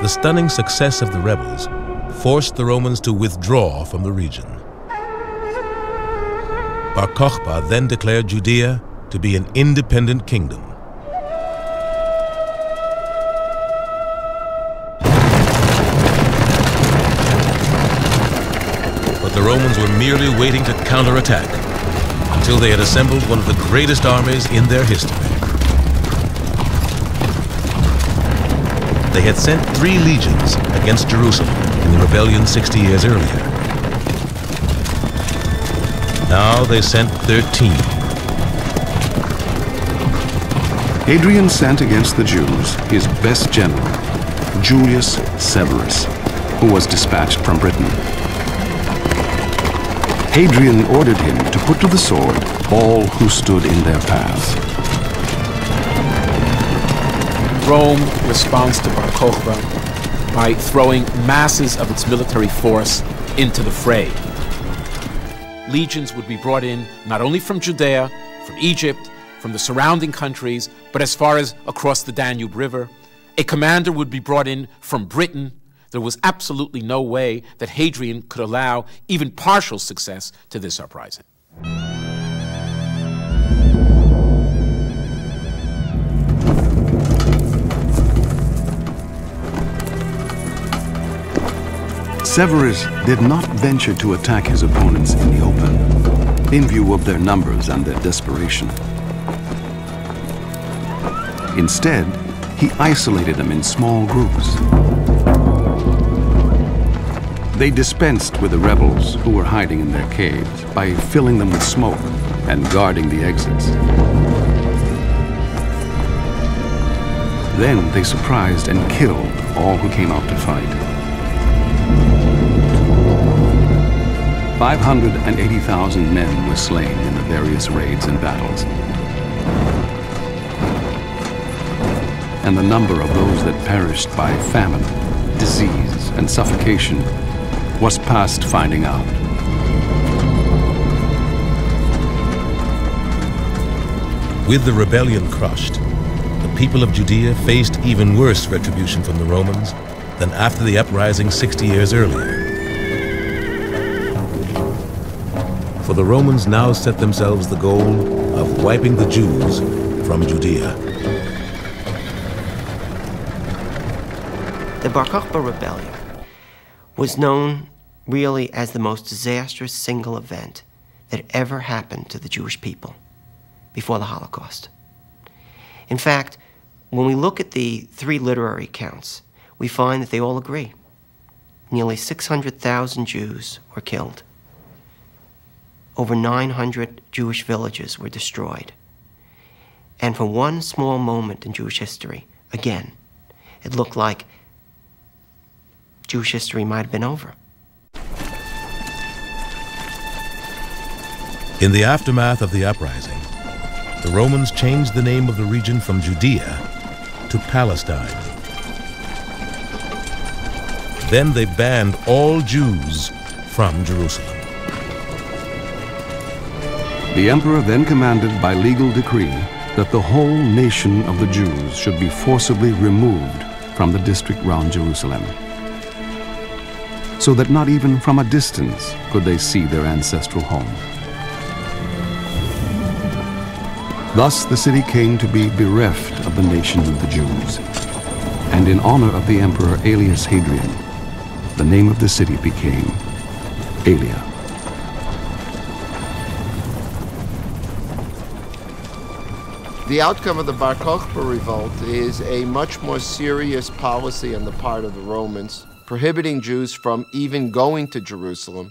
The stunning success of the rebels forced the Romans to withdraw from the region. Bar Kokhba then declared Judea to be an independent kingdom. But the Romans were merely waiting to counterattack until they had assembled one of the greatest armies in their history. They had sent 3 legions against Jerusalem in the rebellion 60 years earlier. Now they sent 13. Hadrian sent against the Jews his best general, Julius Severus, who was dispatched from Britain. Hadrian ordered him to put to the sword all who stood in their path. Rome responds to Bar Kokhba by throwing masses of its military force into the fray. Legions would be brought in not only from Judea, from Egypt, from the surrounding countries, but as far as across the Danube River. A commander would be brought in from Britain. There was absolutely no way that Hadrian could allow even partial success to this uprising. Severus did not venture to attack his opponents in the open, in view of their numbers and their desperation. Instead, he isolated them in small groups. They dispensed with the rebels who were hiding in their caves by filling them with smoke and guarding the exits. Then they surprised and killed all who came out to fight. 580,000 men were slain in the various raids and battles. And the number of those that perished by famine, disease, and suffocation was past finding out. With the rebellion crushed, the people of Judea faced even worse retribution from the Romans than after the uprising 60 years earlier. For the Romans now set themselves the goal of wiping the Jews from Judea. The Bar Kokhba rebellion was known really as the most disastrous single event that ever happened to the Jewish people before the Holocaust. In fact, when we look at the 3 literary accounts, we find that they all agree. Nearly 600,000 Jews were killed. Over 900 Jewish villages were destroyed. And for one small moment in Jewish history, again, it looked like Jewish history might have been over. In the aftermath of the uprising, the Romans changed the name of the region from Judea to Palestine. Then they banned all Jews from Jerusalem. The emperor then commanded by legal decree that the whole nation of the Jews should be forcibly removed from the district round Jerusalem, so that not even from a distance could they see their ancestral home. Thus the city came to be bereft of the nation of the Jews, and in honor of the emperor Aelius Hadrian, the name of the city became Aelia. The outcome of the Bar Kokhba revolt is a much more serious policy on the part of the Romans, prohibiting Jews from even going to Jerusalem,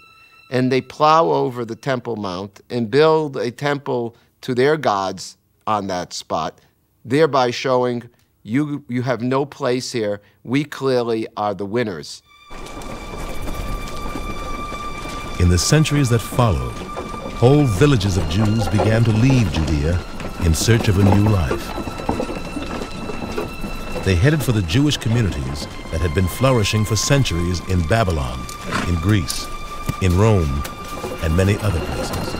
and they plow over the Temple Mount and build a temple to their gods on that spot, thereby showing, you have no place here, we clearly are the winners. In the centuries that followed, whole villages of Jews began to leave Judea in search of a new life. They headed for the Jewish communities that had been flourishing for centuries in Babylon, in Greece, in Rome, and many other places.